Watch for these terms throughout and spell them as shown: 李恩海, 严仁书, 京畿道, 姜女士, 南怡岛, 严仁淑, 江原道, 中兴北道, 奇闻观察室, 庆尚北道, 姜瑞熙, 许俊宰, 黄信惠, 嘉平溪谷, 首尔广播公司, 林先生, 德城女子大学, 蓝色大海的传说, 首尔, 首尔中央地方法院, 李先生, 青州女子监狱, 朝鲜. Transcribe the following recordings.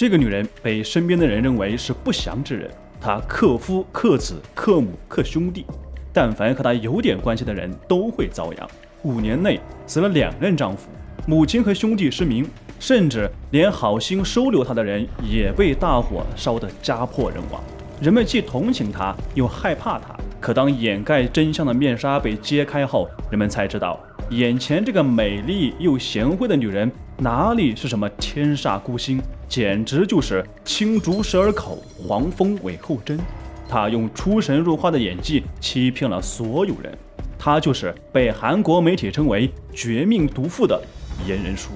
这个女人被身边的人认为是不祥之人，她克夫、克子、克母、克兄弟，但凡和她有点关系的人都会遭殃。5年内死了2任丈夫，母亲和兄弟失明，甚至连好心收留她的人也被大火烧得家破人亡。人们既同情她，又害怕她。可当掩盖真相的面纱被揭开后，人们才知道，眼前这个美丽又贤惠的女人，哪里是什么天煞孤星，简直就是青竹蛇儿口，黄蜂尾后针。她用出神入化的演技欺骗了所有人，她就是被韩国媒体称为“绝命毒妇”的严仁淑。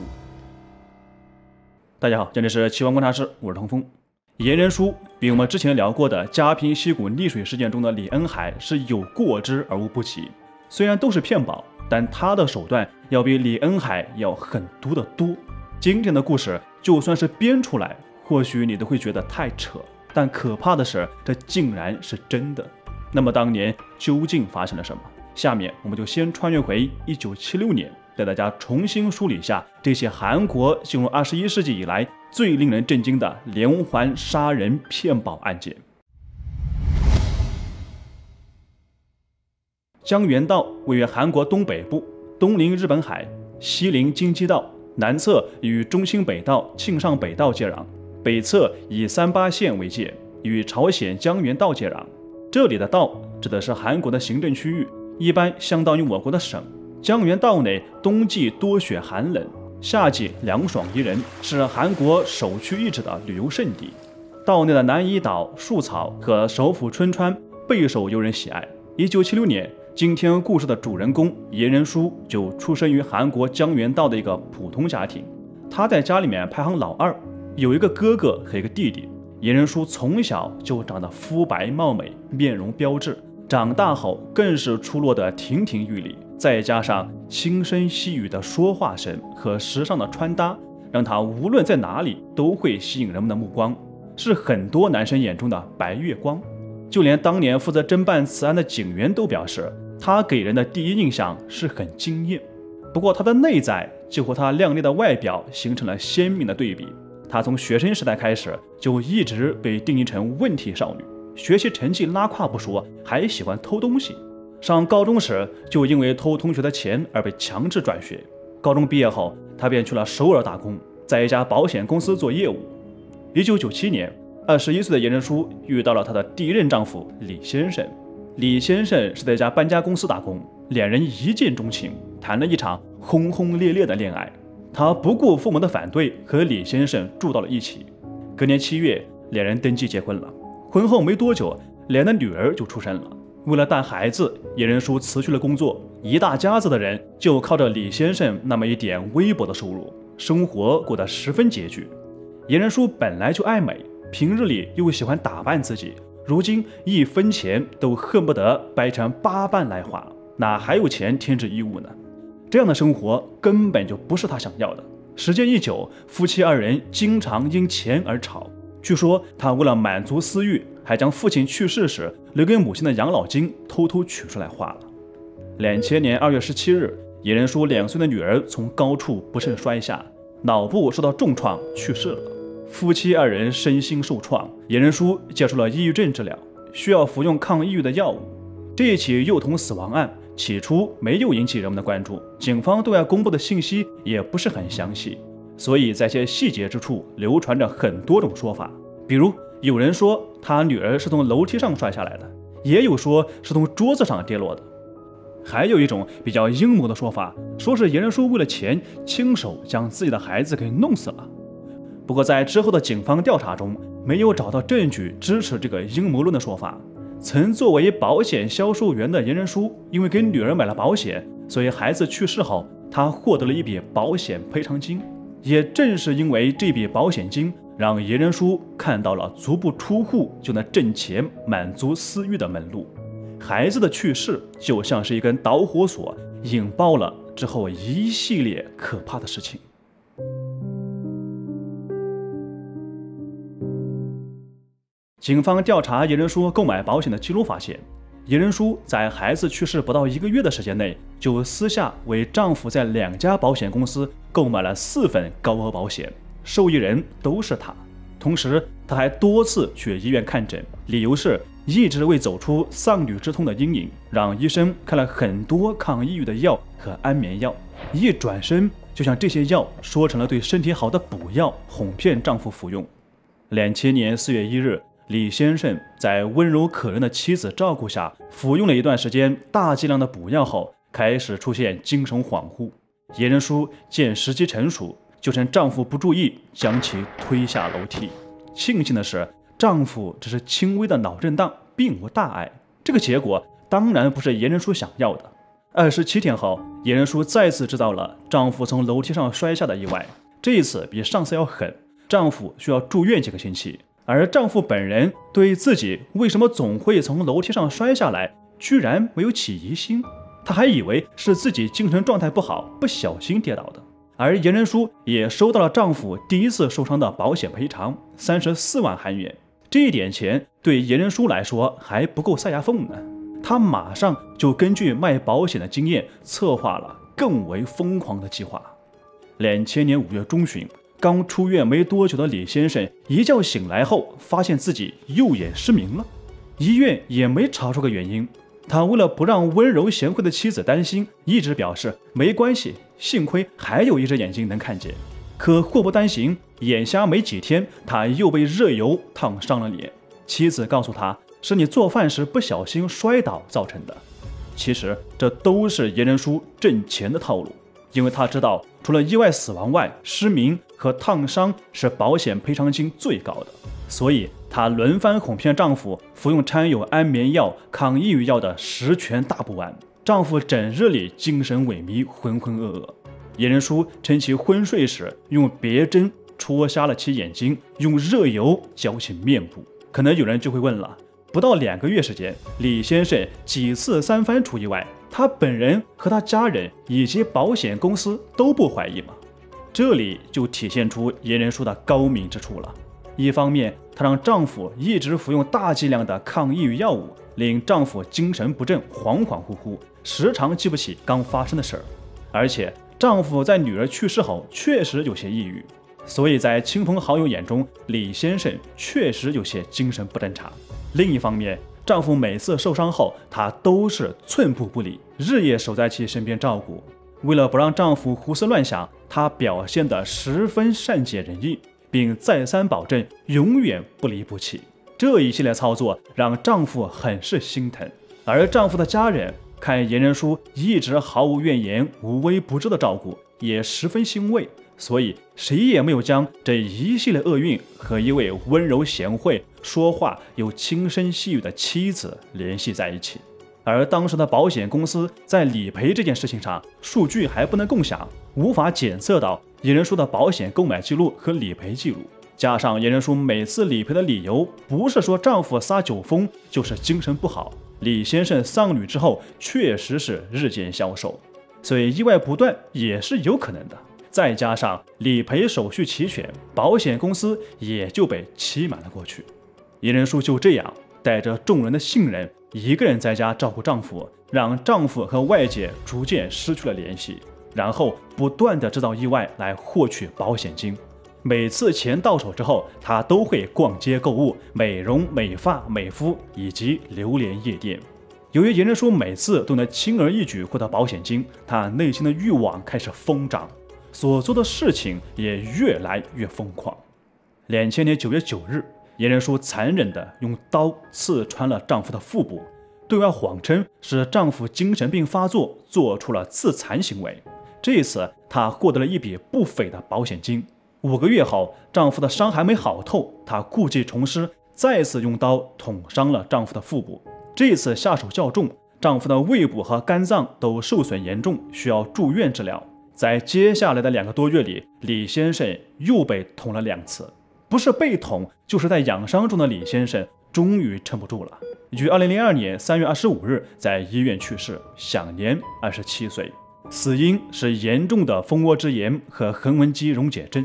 大家好，这里是奇闻观察室，我是唐风。严仁淑比我们之前聊过的嘉平溪谷溺水事件中的李恩海是有过之而无不及，虽然都是骗保，但他的手段要比李恩海要狠毒得多。今天的故事就算是编出来，或许你都会觉得太扯，但可怕的是，这竟然是真的。那么当年究竟发生了什么？下面我们就先穿越回1976年，带大家重新梳理一下这些韩国进入21世纪以来最令人震惊的连环杀人骗保案件。江原道位于韩国东北部，东临日本海，西临京畿道，南侧与中兴北道、庆尚北道接壤，北侧以38县为界，与朝鲜江原道接壤。这里的道指的是韩国的行政区域，一般相当于我国的省。江原道内冬季多雪寒冷，夏季凉爽宜人，是韩国首屈一指的旅游胜地。道内的南怡岛、树草和首府春川备受游人喜爱。1976年，今天故事的主人公严仁淑就出生于韩国江原道的一个普通家庭，他在家里面排行老2，有一个哥哥和一个弟弟。严仁淑从小就长得肤白貌美，面容标致，长大后更是出落得亭亭玉立，再加上轻声细语的说话声和时尚的穿搭，让他无论在哪里都会吸引人们的目光，是很多男生眼中的白月光。就连当年负责侦办此案的警员都表示，他给人的第一印象是很惊艳，不过他的内在就和他靓丽的外表形成了鲜明的对比。他从学生时代开始就一直被定义成问题少女，学习成绩拉胯不说，还喜欢偷东西。上高中时就因为偷同学的钱而被强制转学。高中毕业后，他便去了首尔打工，在一家保险公司做业务。1997年，21岁的严仁淑遇到了她的第1任丈夫李先生。李先生是在一家搬家公司打工，两人一见钟情，谈了一场轰轰烈烈的恋爱。她不顾父母的反对，和李先生住到了一起。隔年7月，两人登记结婚了。婚后没多久，两人的女儿就出生了。为了带孩子，严仁淑辞去了工作，一大家子的人就靠着李先生那么一点微薄的收入，生活过得十分拮据。严仁淑本来就爱美，平日里又喜欢打扮自己，如今一分钱都恨不得掰成8瓣来花，哪还有钱添置衣物呢？这样的生活根本就不是他想要的。时间一久，夫妻2人经常因钱而吵。据说他为了满足私欲，还将父亲去世时留给母亲的养老金偷偷取出来花了。2000年2月17日，严仁淑2岁的女儿从高处不慎摔下，脑部受到重创去世了。夫妻2人身心受创，严仁淑接受了抑郁症治疗，需要服用抗抑郁的药物。这起幼童死亡案起初没有引起人们的关注，警方对外公布的信息也不是很详细，所以在些细节之处流传着很多种说法。比如有人说他女儿是从楼梯上摔下来的，也有说是从桌子上跌落的，还有一种比较阴谋的说法，说是严仁淑为了钱亲手将自己的孩子给弄死了。不过在之后的警方调查中，没有找到证据支持这个阴谋论的说法。曾作为保险销售员的严仁淑，因为给女儿买了保险，所以孩子去世后，她获得了一笔保险赔偿金。也正是因为这笔保险金，让严仁淑看到了足不出户就能挣钱满足私欲的门路。孩子的去世就像是一根导火索，引爆了之后一系列可怕的事情。警方调查严仁淑购买保险的记录发现，严仁淑在孩子去世不到1个月的时间内，就私下为丈夫在2家保险公司购买了4份高额保险，受益人都是她。同时，他还多次去医院看诊，理由是一直未走出丧女之痛的阴影，让医生开了很多抗抑郁的药和安眠药。一转身就将这些药说成了对身体好的补药，哄骗丈夫服用。2007年4月1日。 李先生在温柔可人的妻子照顾下，服用了一段时间大剂量的补药后，开始出现精神恍惚。严仁淑见时机成熟，就趁丈夫不注意将其推下楼梯。庆幸的是，丈夫只是轻微的脑震荡，并无大碍。这个结果当然不是严仁淑想要的。27天后，严仁淑再次知道了丈夫从楼梯上摔下的意外，这一次比上次要狠，丈夫需要住院几个星期。 而丈夫本人对自己为什么总会从楼梯上摔下来，居然没有起疑心，他还以为是自己精神状态不好，不小心跌倒的。而严仁淑也收到了丈夫第一次受伤的保险赔偿34万韩元，这一点钱对严仁淑来说还不够塞牙缝呢。她马上就根据卖保险的经验，策划了更为疯狂的计划。2000年5月中旬。 刚出院没多久的李先生一觉醒来后，发现自己右眼失明了，医院也没查出个原因。他为了不让温柔贤惠的妻子担心，一直表示没关系，幸亏还有一只眼睛能看见。可祸不单行，眼瞎没几天，他又被热油烫伤了脸。妻子告诉他，是你做饭时不小心摔倒造成的。其实这都是严仁淑挣钱的套路。 因为他知道，除了意外死亡外，失明和烫伤是保险赔偿金最高的，所以她轮番哄骗丈夫服用掺有安眠药、抗抑郁药的10全大补丸。丈夫整日里精神萎靡，浑浑噩噩。严仁淑趁其昏睡时，用别针戳瞎了其眼睛，用热油浇其面部。可能有人就会问了，不到2个月时间，李先生几次3番出意外。 他本人和他家人以及保险公司都不怀疑吗？这里就体现出严仁淑的高明之处了。一方面，她让丈夫一直服用大剂量的抗抑郁药物，令丈夫精神不振、恍恍惚惚，时常记不起刚发生的事儿。而且，丈夫在女儿去世后确实有些抑郁，所以在亲朋好友眼中，李先生确实有些精神不正常。另一方面， 丈夫每次受伤后，她都是寸步不离，日夜守在其身边照顾。为了不让丈夫胡思乱想，她表现得十分善解人意，并再三保证永远不离不弃。这一系列操作让丈夫很是心疼，而丈夫的家人看严仁淑一直毫无怨言、无微不至的照顾，也十分欣慰。所以谁也没有将这一系列厄运和一位温柔贤惠、 说话有轻声细语的妻子联系在一起，而当时的保险公司在理赔这件事情上，数据还不能共享，无法检测到严仁淑的保险购买记录和理赔记录。加上严仁淑每次理赔的理由不是说丈夫撒酒疯，就是精神不好。李先生丧女之后，确实是日渐消瘦，所以意外不断也是有可能的。再加上理赔手续齐全，保险公司也就被欺瞒了过去。 严仁淑就这样带着众人的信任，一个人在家照顾丈夫，让丈夫和外界逐渐失去了联系，然后不断的制造意外来获取保险金。每次钱到手之后，她都会逛街购物、美容、美发、美肤以及流连夜店。由于严仁淑每次都能轻而易举获得保险金，她内心的欲望开始疯长，所做的事情也越来越疯狂。2000年9月9日。 严仁淑残忍地用刀刺穿了丈夫的腹部，对外谎称是丈夫精神病发作，做出了自残行为。这一次，她获得了一笔不菲的保险金。5个月后，丈夫的伤还没好透，她故技重施，再次用刀捅伤了丈夫的腹部。这次下手较重，丈夫的胃部和肝脏都受损严重，需要住院治疗。在接下来的2个多月里，李先生又被捅了2次。 不是被捅，就是在养伤中的李先生终于撑不住了，于2002年3月25日在医院去世，享年27岁。死因是严重的蜂窝之炎和横纹肌溶解症。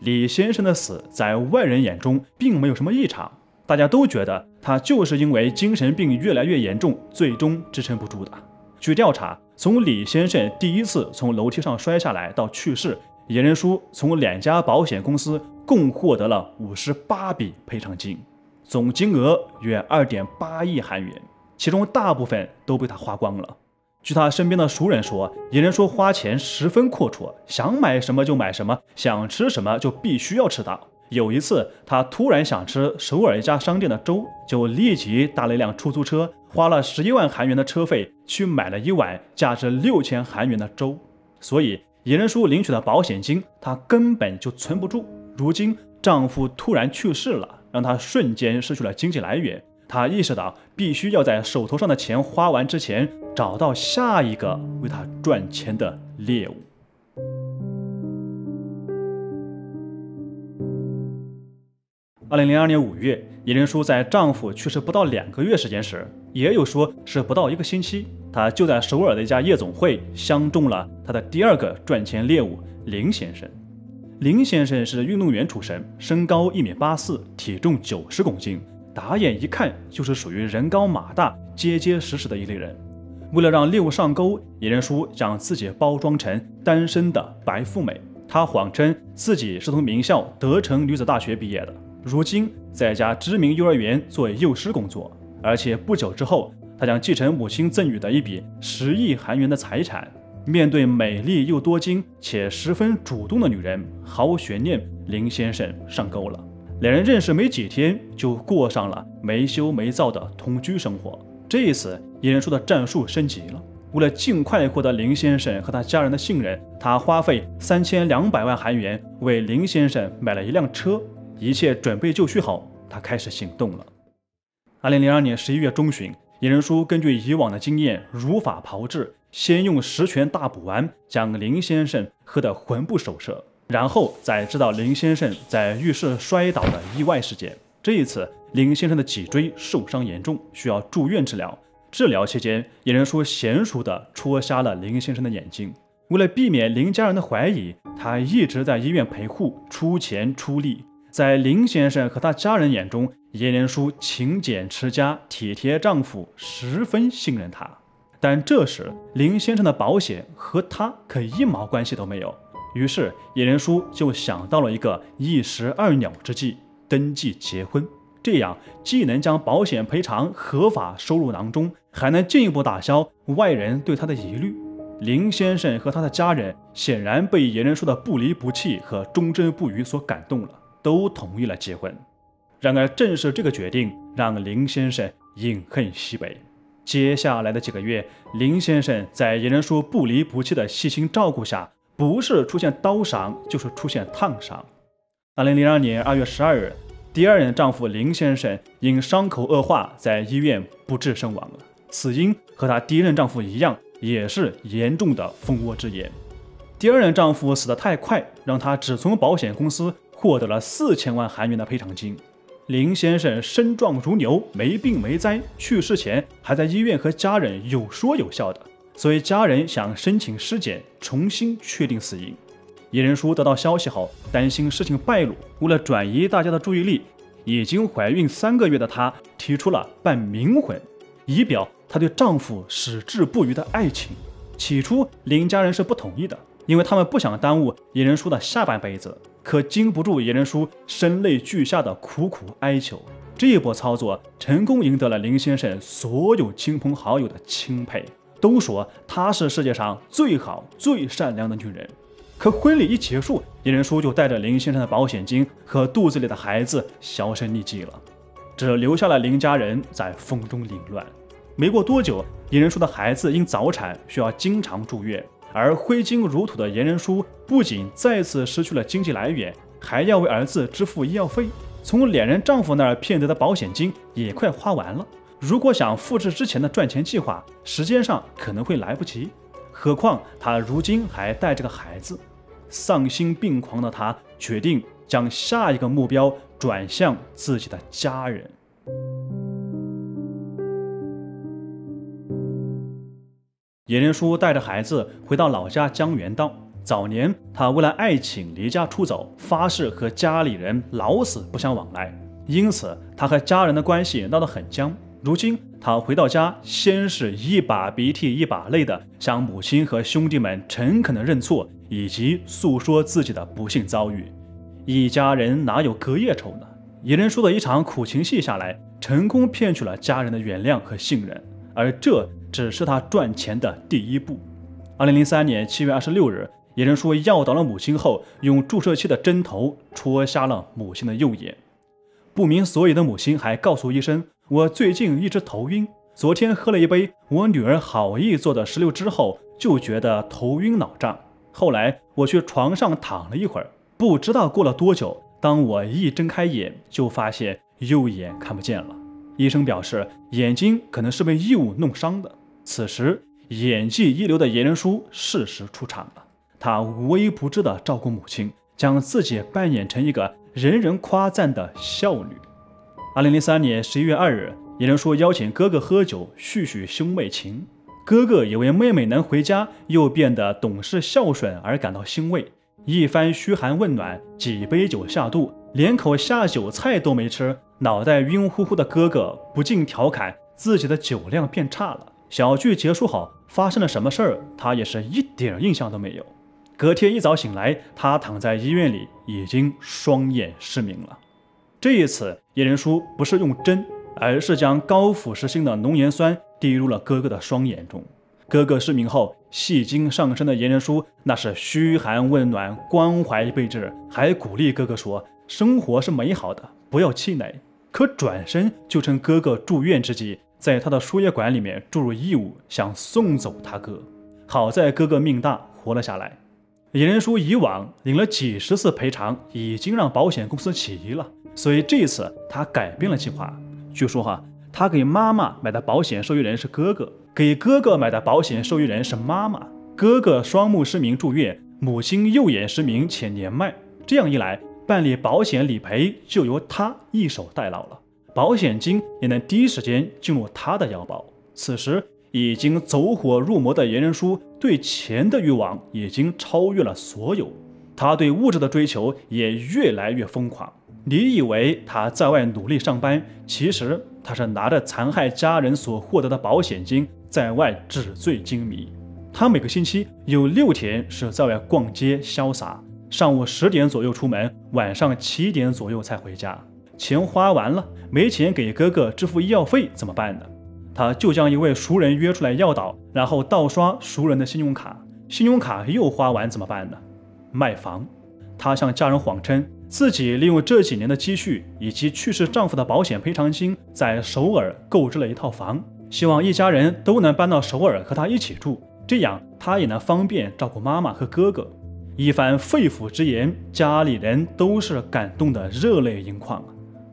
李先生的死在外人眼中并没有什么异常，大家都觉得他就是因为精神病越来越严重，最终支撑不住的。据调查，从李先生第一次从楼梯上摔下来到去世，严仁淑从2家保险公司共获得了58笔赔偿金，总金额约 2.8 亿韩元，其中大部分都被他花光了。据他身边的熟人说，野人说花钱十分阔绰，想买什么就买什么，想吃什么就必须要吃它。有一次，他突然想吃首尔一家商店的粥，就立即搭了一辆出租车，花了11万韩元的车费去买了一碗价值6000韩元的粥。所以，野人叔领取的保险金，她根本就存不住。如今丈夫突然去世了，让她瞬间失去了经济来源。她意识到必须要在手头上的钱花完之前，找到下一个为她赚钱的猎物。2002年5月，野人叔在丈夫去世不到2个月时间时，也有说是不到1个星期，她就在首尔的一家夜总会相中了她的第2个赚钱猎物林先生。林先生是运动员出身，身高1.84米，体重90公斤，打眼一看就是属于人高马大、结结实实的一类人。为了让猎物上钩，野人叔将自己包装成单身的白富美。她谎称自己是从名校德城女子大学毕业的，如今在一家知名幼儿园做幼师工作，而且不久之后，她将继承母亲赠予的一笔10亿韩元的财产。面对美丽又多金且十分主动的女人，毫无悬念，林先生上钩了。两人认识没几天，就过上了没羞没躁的同居生活。这一次，野人叔的战术升级了。为了尽快获得林先生和他家人的信任，他花费3200万韩元为林先生买了一辆车。一切准备就绪后，他开始行动了。2002年11月中旬，野人叔根据以往的经验，如法炮制。先用10拳大补丸将林先生喝得魂不守舍，然后再制造林先生在浴室摔倒的意外事件。这一次，林先生的脊椎受伤严重，需要住院治疗。治疗期间，野人叔娴熟地戳瞎了林先生的眼睛。为了避免林家人的怀疑，他一直在医院陪护，出钱出力。在林先生和他家人眼中，野人叔勤俭持家，体贴丈夫，十分信任他。但这时，林先生的保险和他可一毛关系都没有。于是，野人叔就想到了一个一石二鸟之计：登记结婚。这样既能将保险赔偿合法收入囊中，还能进一步打消外人对他的疑虑。林先生和他的家人显然被野人叔的不离不弃和忠贞不渝所感动了，都同意了结婚。然而，正是这个决定让林先生饮恨西北。接下来的几个月，林先生在野人叔不离不弃的细心照顾下，不是出现刀伤，就是出现烫伤。2002年2月12日，第2任丈夫林先生因伤口恶化，在医院不治身亡了。死因和她第1任丈夫一样，也是严重的蜂窝之炎。第2任丈夫死得太快，让她只从保险公司获得了4000万韩元的赔偿金。林先生身壮如牛，没病没灾，去世前还在医院和家人有说有笑的，所以家人想申请尸检，重新确定死因。野人叔得到消息后，担心事情败露，为了转移大家的注意力，已经怀孕3个月的她提出了办冥婚，以表她对丈夫矢志不渝的爱情。起初，林家人是不同意的，因为他们不想耽误野人叔的下半辈子。可经不住野人叔声泪俱下的苦苦哀求，这一波操作成功赢得了林先生所有亲朋好友的钦佩，都说她是世界上最好、最善良的女人。可婚礼一结束，野人叔就带着林先生的保险金和肚子里的孩子销声匿迹了，只留下了林家人在风中凌乱。没过多久，野人叔的孩子因早产需要经常住院。而挥金如土的野人叔不仅再次失去了经济来源，还要为儿子支付医药费。从两人丈夫那儿骗得的保险金也快花完了，如果想复制之前的赚钱计划，时间上可能会来不及。何况她如今还带着个孩子，丧心病狂的她决定将下一个目标转向自己的家人。野人叔带着孩子回到老家江原道。早年，他为了爱情离家出走，发誓和家里人老死不相往来，因此他和家人的关系闹得很僵。如今，他回到家，先是一把鼻涕一把泪的向母亲和兄弟们诚恳的认错，以及诉说自己的不幸遭遇。一家人哪有隔夜仇呢？野人说的一场苦情戏下来，成功骗取了家人的原谅和信任，而这只是他赚钱的第一步。2003年7月26日，野人说压倒了母亲后，用注射器的针头戳瞎了母亲的右眼。不明所以的母亲还告诉医生：“我最近一直头晕，昨天喝了一杯我女儿好意做的16支后，就觉得头晕脑胀。后来我去床上躺了一会儿，不知道过了多久，当我一睁开眼，就发现右眼看不见了。”医生表示，眼睛可能是被异物弄伤的。此时，演技一流的野人叔适时出场了。他无微不至地照顾母亲，将自己扮演成一个人人夸赞的孝女。2003年11月2日，野人叔邀请哥哥喝酒，叙叙兄妹情。哥哥也为妹妹能回家又变得懂事孝顺而感到欣慰。一番嘘寒问暖，几杯酒下肚，连口下酒菜都没吃，脑袋晕乎乎的哥哥不禁调侃自己的酒量变差了。小聚结束后，发生了什么事儿，他也是一点印象都没有。隔天一早醒来，他躺在医院里，已经双眼失明了。这一次，野人叔不是用针，而是将高腐蚀性的浓盐酸滴入了哥哥的双眼中。哥哥失明后，戏精上身的野人叔那是嘘寒问暖，关怀备至，还鼓励哥哥说：“生活是美好的，不要气馁。”可转身就趁哥哥住院之际，在他的输液管里面注入异物，想送走他哥。好在哥哥命大，活了下来。野人叔以往领了几10次赔偿，已经让保险公司起疑了，所以这次他改变了计划。据说他给妈妈买的保险受益人是哥哥，给哥哥买的保险受益人是妈妈。哥哥双目失明住院，母亲右眼失明且年迈，这样一来，办理保险理赔就由他一手代劳了，保险金也能第一时间进入他的腰包。此时已经走火入魔的野人叔对钱的欲望已经超越了所有，他对物质的追求也越来越疯狂。你以为他在外努力上班，其实他是拿着残害家人所获得的保险金在外纸醉金迷。他每个星期有6天是在外逛街潇洒，上午10点左右出门，晚上7点左右才回家。钱花完了，没钱给哥哥支付医药费怎么办呢？他就将一位熟人约出来要倒，然后盗刷熟人的信用卡。信用卡又花完怎么办呢？卖房。他向家人谎称自己利用这几年的积蓄以及去世丈夫的保险赔偿金，在首尔购置了一套房，希望一家人都能搬到首尔和他一起住，这样他也能方便照顾妈妈和哥哥。一番肺腑之言，家里人都是感动得热泪盈眶。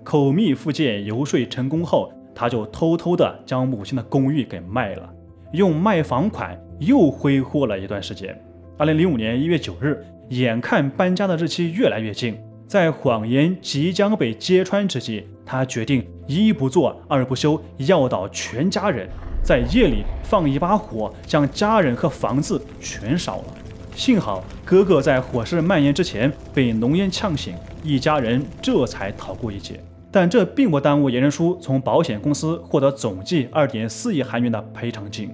口蜜腹剑游说成功后，他就偷偷地将母亲的公寓给卖了，用卖房款又挥霍了一段时间。2005年1月9日，眼看搬家的日期越来越近，在谎言即将被揭穿之际，他决定一不做二不休，要倒全家人，在夜里放一把火，将家人和房子全烧了。幸好哥哥在火势蔓延之前被浓烟呛醒，一家人这才逃过一劫。但这并不耽误野人叔从保险公司获得总计2.4亿韩元的赔偿金。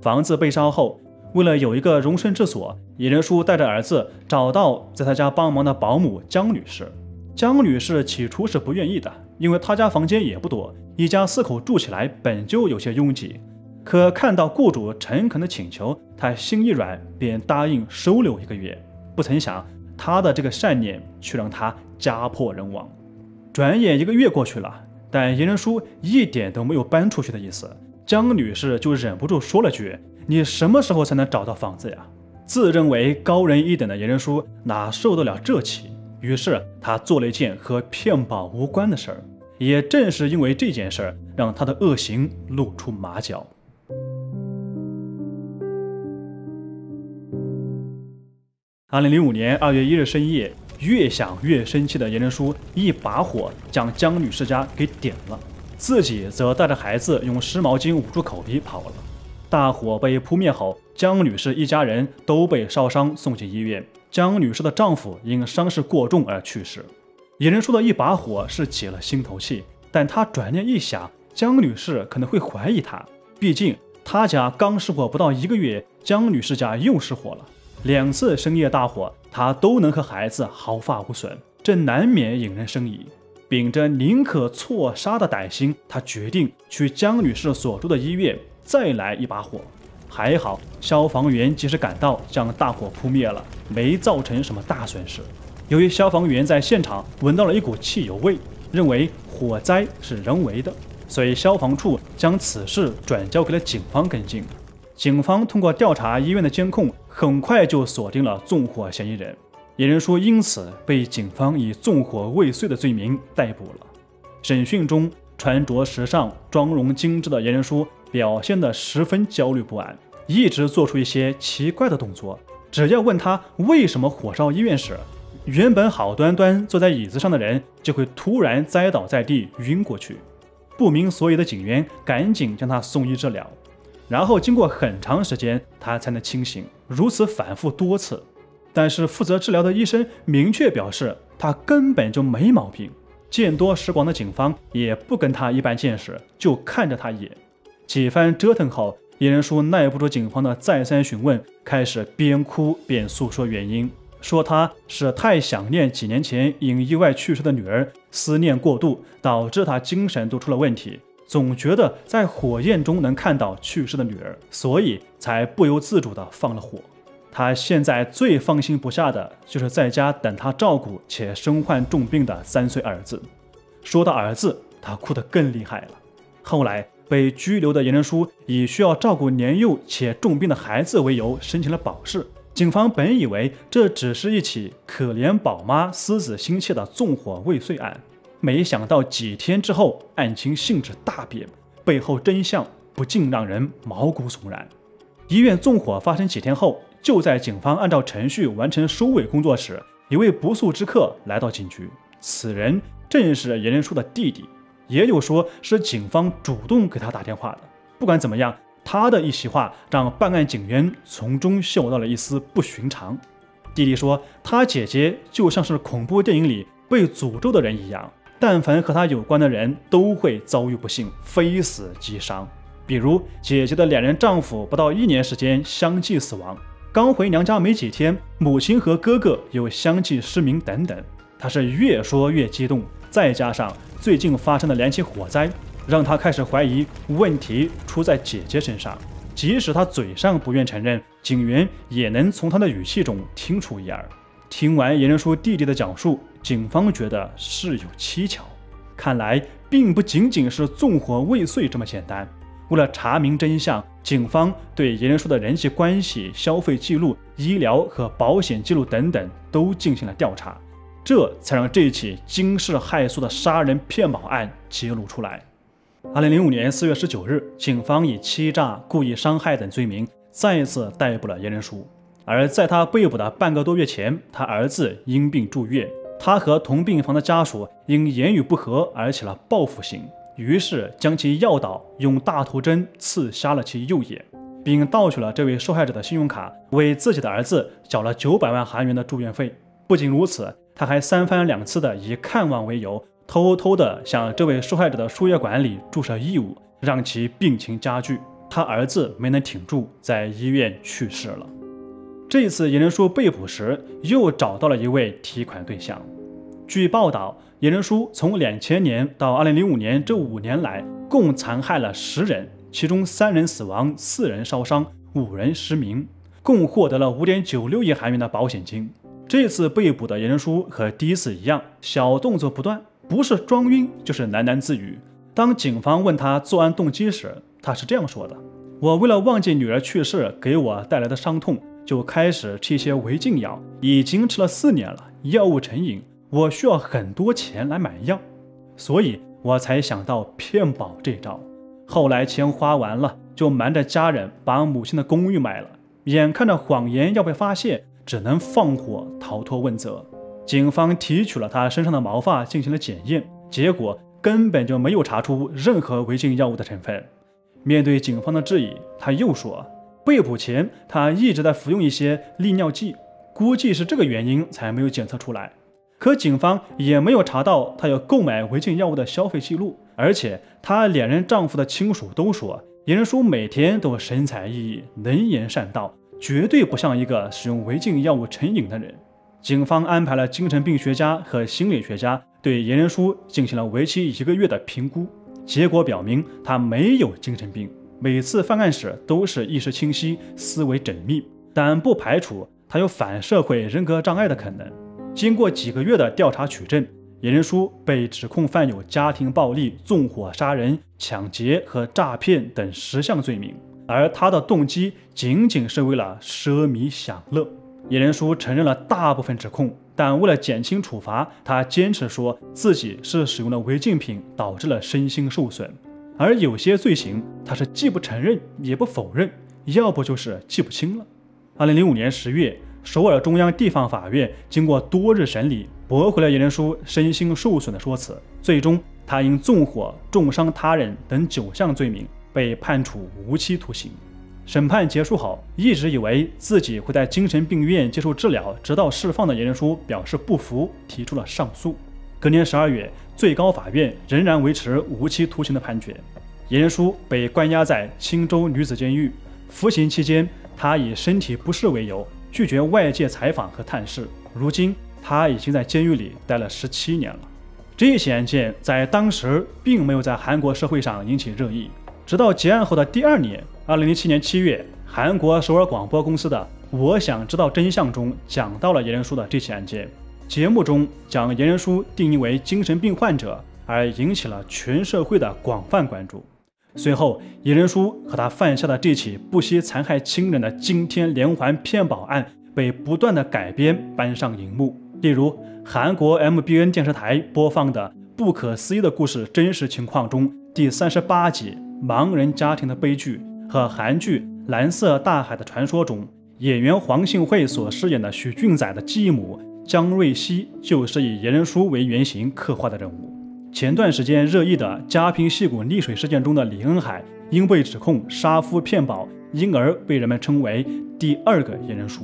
房子被烧后，为了有一个容身之所，野人叔带着儿子找到在他家帮忙的保姆姜女士。姜女士起初是不愿意的，因为他家房间也不多，一家4口住起来本就有些拥挤。可看到雇主诚恳的请求，他心一软，便答应收留1个月。不曾想，他的这个善念却让他家破人亡。转眼1个月过去了，但野人叔一点都没有搬出去的意思。姜女士就忍不住说了句：“你什么时候才能找到房子呀？”自认为高人一等的野人叔哪受得了这气？于是他做了一件和骗保无关的事儿。也正是因为这件事儿，让他的恶行露出马脚。2005年2月1日深夜，越想越生气的野人叔一把火将姜女士家给点了，自己则带着孩子用湿毛巾捂住口鼻跑了。大火被扑灭后，姜女士一家人都被烧伤送进医院，姜女士的丈夫因伤势过重而去世。野人叔的一把火是解了心头气，但他转念一想，姜女士可能会怀疑他，毕竟他家刚失火不到1个月，姜女士家又失火了。2次深夜大火，他都能和孩子毫发无损，这难免引人生疑。秉着宁可错杀的歹心，他决定去江女士所住的医院再来一把火。还好，消防员及时赶到，将大火扑灭了，没造成什么大损失。由于消防员在现场闻到了一股汽油味，认为火灾是人为的，所以消防处将此事转交给了警方跟进。警方通过调查医院的监控，很快就锁定了纵火嫌疑人。 严仁书因此被警方以纵火未遂的罪名逮捕了。审讯中，穿着时尚、妆容精致的严仁书表现得十分焦虑不安，一直做出一些奇怪的动作。只要问他为什么火烧医院时，原本好端端坐在椅子上的人就会突然栽倒在地晕过去。不明所以的警员赶紧将他送医治疗，然后经过很长时间他才能清醒，如此反复多次。 但是负责治疗的医生明确表示，他根本就没毛病。见多识广的警方也不跟他一般见识，就看着他一眼。几番折腾后，严仁书耐不住警方的再三询问，开始边哭边诉说原因，说他是太想念几年前因意外去世的女儿，思念过度导致他精神都出了问题，总觉得在火焰中能看到去世的女儿，所以才不由自主地放了火。 他现在最放心不下的就是在家等他照顾且身患重病的3岁儿子。说到儿子，他哭得更厉害了。后来被拘留的严仁书以需要照顾年幼且重病的孩子为由申请了保释。警方本以为这只是一起可怜宝妈私自心切的纵火未遂案，没想到几天之后，案情性质大变，背后真相不禁让人毛骨悚然。医院纵火发生几天后。 就在警方按照程序完成收尾工作时，一位不速之客来到警局。此人正是严仁书的弟弟，也有说是警方主动给他打电话的。不管怎么样，他的一席话让办案警员从中嗅到了一丝不寻常。弟弟说，他姐姐就像是恐怖电影里被诅咒的人一样，但凡和他有关的人都会遭遇不幸，非死即伤。比如姐姐的2人丈夫不到1年时间相继死亡。 刚回娘家没几天，母亲和哥哥又相继失明等等。他是越说越激动，再加上最近发生的两起火灾，让他开始怀疑问题出在姐姐身上。即使他嘴上不愿承认，警员也能从他的语气中听出一二。听完严仁书弟弟的讲述，警方觉得事有蹊跷，看来并不仅仅是纵火未遂这么简单。 为了查明真相，警方对严仁书的人际关系、消费记录、医疗和保险记录等等都进行了调查，这才让这起惊世骇俗的杀人骗保案揭露出来。2005年4月19日，警方以欺诈、故意伤害等罪名再次逮捕了严仁书。而在他被捕的半个多月前，他儿子因病住院，他和同病房的家属因言语不合而起了报复心。 于是将其药倒，用大头针刺瞎了其右眼，并盗取了这位受害者的信用卡，为自己的儿子缴了900万韩元的住院费。不仅如此，他还3番2次的以看望为由，偷偷的向这位受害者的输液管里注射异物，让其病情加剧。他儿子没能挺住，在医院去世了。这次严仁书被捕时，又找到了一位提款对象。据报道。 严仁书从2000年到2005年这5年来，共残害了10人，其中3人死亡，4人烧伤，5人失明，共获得了5.96亿韩元的保险金。这次被捕的严仁书和第一次一样，小动作不断，不是装晕就是喃喃自语。当警方问他作案动机时，他是这样说的：“我为了忘记女儿去世给我带来的伤痛，就开始吃一些违禁药，已经吃了4年了，药物成瘾。” 我需要很多钱来买药，所以我才想到骗保这招。后来钱花完了，就瞒着家人把母亲的公寓卖了。眼看着谎言要被发现，只能放火逃脱问责。警方提取了他身上的毛发进行了检验，结果根本就没有查出任何违禁药物的成分。面对警方的质疑，他又说，被捕前他一直在服用一些利尿剂，估计是这个原因才没有检测出来。 可警方也没有查到他有购买违禁药物的消费记录，而且他2人丈夫的亲属都说，严仁书每天都神采奕奕，能言善道，绝对不像一个使用违禁药物成瘾的人。警方安排了精神病学家和心理学家对严仁书进行了为期1个月的评估，结果表明他没有精神病，每次犯案时都是意识清晰、思维缜密，但不排除他有反社会人格障碍的可能。经过几个月的调查取证，严仁书被指控犯有家庭暴力、纵火杀人、抢劫和诈骗等10项罪名。 而他的动机仅仅是为了奢靡享乐。严仁书承认了大部分指控，但为了减轻处罚，他坚持说自己是使用了违禁品导致了身心受损。而有些罪行，他是既不承认也不否认，要不就是记不清了。2005年10月，首尔中央地方法院经过多日审理，驳回了严仁书身心受损的说辞，最终他因纵火、重伤他人等9项罪名， 被判处无期徒刑。审判结束后，一直以为自己会在精神病院接受治疗，直到释放的严仁书表示不服，提出了上诉。隔年12月，最高法院仍然维持无期徒刑的判决。严仁书被关押在青州女子监狱，服刑期间，他以身体不适为由，拒绝外界采访和探视。如今，他已经在监狱里待了17年了。这起案件在当时并没有在韩国社会上引起热议。 直到结案后的第2年，2007年7月，韩国首尔广播公司的《我想知道真相》中讲到了严仁书的这起案件。节目中将严仁书定义为精神病患者，而引起了全社会的广泛关注。随后，严仁书和他犯下的这起不惜残害亲人的惊天连环骗保案被不断的改编搬上荧幕，例如韩国 MBN 电视台播放的《不可思议的故事：真实情况》中第38集。 盲人家庭的悲剧和韩剧《蓝色大海的传说》中，演员黄信惠所饰演的许俊宰的继母姜瑞熙就是以严仁书为原型刻画的人物。前段时间热议的嘉平溪谷溺水事件中的李恩海，因被指控杀夫骗保，因而被人们称为“第2个严仁书”。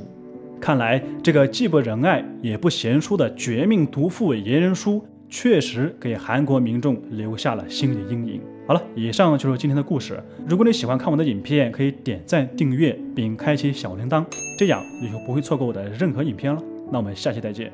看来，这个既不仁爱也不贤淑的绝命毒妇严仁书，确实给韩国民众留下了心理阴影。 好了，以上就是今天的故事。如果你喜欢看我的影片，可以点赞、订阅并开启小铃铛，这样你就不会错过我的任何影片了。那我们下期再见。